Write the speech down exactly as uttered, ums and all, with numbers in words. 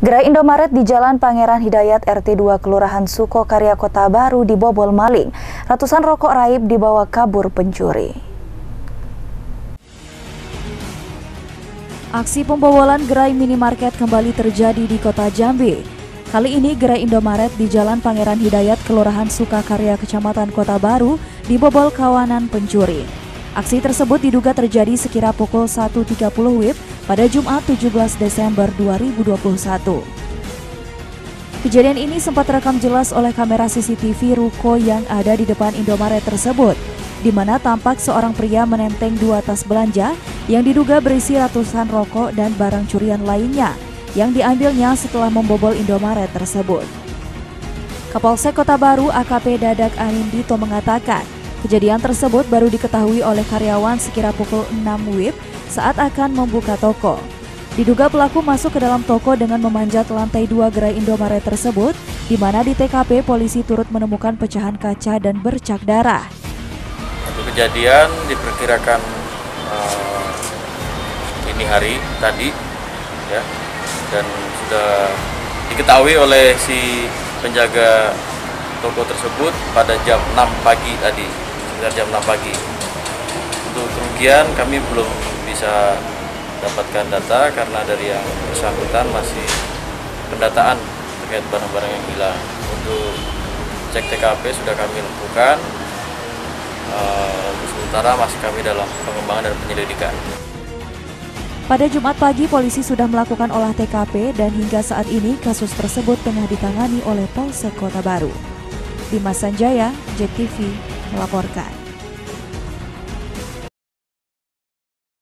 Gerai Indomaret di Jalan Pangeran Hidayat R T dua Kelurahan Suka Karya Kota Baru dibobol maling. Ratusan rokok raib dibawa kabur pencuri. Aksi pembobolan gerai minimarket kembali terjadi di Kota Jambi. Kali ini gerai Indomaret di Jalan Pangeran Hidayat Kelurahan Suka Karya Kecamatan Kota Baru dibobol kawanan pencuri. Aksi tersebut diduga terjadi sekira pukul satu tiga puluh W I B pada Jumat tujuh belas Desember dua ribu dua puluh satu. Kejadian ini sempat rekam jelas oleh kamera C C T V ruko yang ada di depan Indomaret tersebut, di mana tampak seorang pria menenteng dua tas belanja yang diduga berisi ratusan rokok dan barang curian lainnya yang diambilnya setelah membobol Indomaret tersebut. Kapolsek Kota Baru A K P Dadak Anindito mengatakan, kejadian tersebut baru diketahui oleh karyawan sekira pukul enam W I B saat akan membuka toko. Diduga pelaku masuk ke dalam toko dengan memanjat lantai dua gerai Indomaret tersebut, di mana di T K P polisi turut menemukan pecahan kaca dan bercak darah. Untuk kejadian diperkirakan eh, ini hari tadi, ya, dan sudah diketahui oleh si penjaga toko tersebut pada jam enam pagi tadi. Sekitar jam enam pagi. Untuk kerugian kami belum bisa dapatkan data karena dari yang bersangkutan masih pendataan terkait barang-barang yang hilang. Untuk cek T K P sudah kami lakukan. Untuk sementara masih kami dalam pengembangan dan penyelidikan. Pada Jumat pagi polisi sudah melakukan olah T K P dan hingga saat ini kasus tersebut tengah ditangani oleh Polsek Kota Baru. Dimas Sanjaya, J E K T V melaporkan.